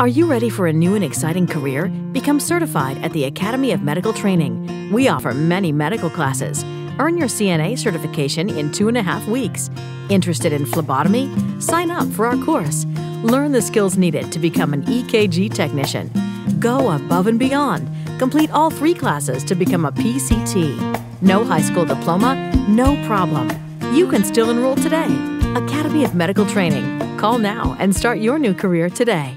Are you ready for a new and exciting career? Become certified at the Academy of Medical Training. We offer many medical classes. Earn your CNA certification in 2.5 weeks. Interested in phlebotomy? Sign up for our course. Learn the skills needed to become an EKG technician. Go above and beyond. Complete all 3 classes to become a PCT. No high school diploma? No problem. You can still enroll today. Academy of Medical Training. Call now and start your new career today.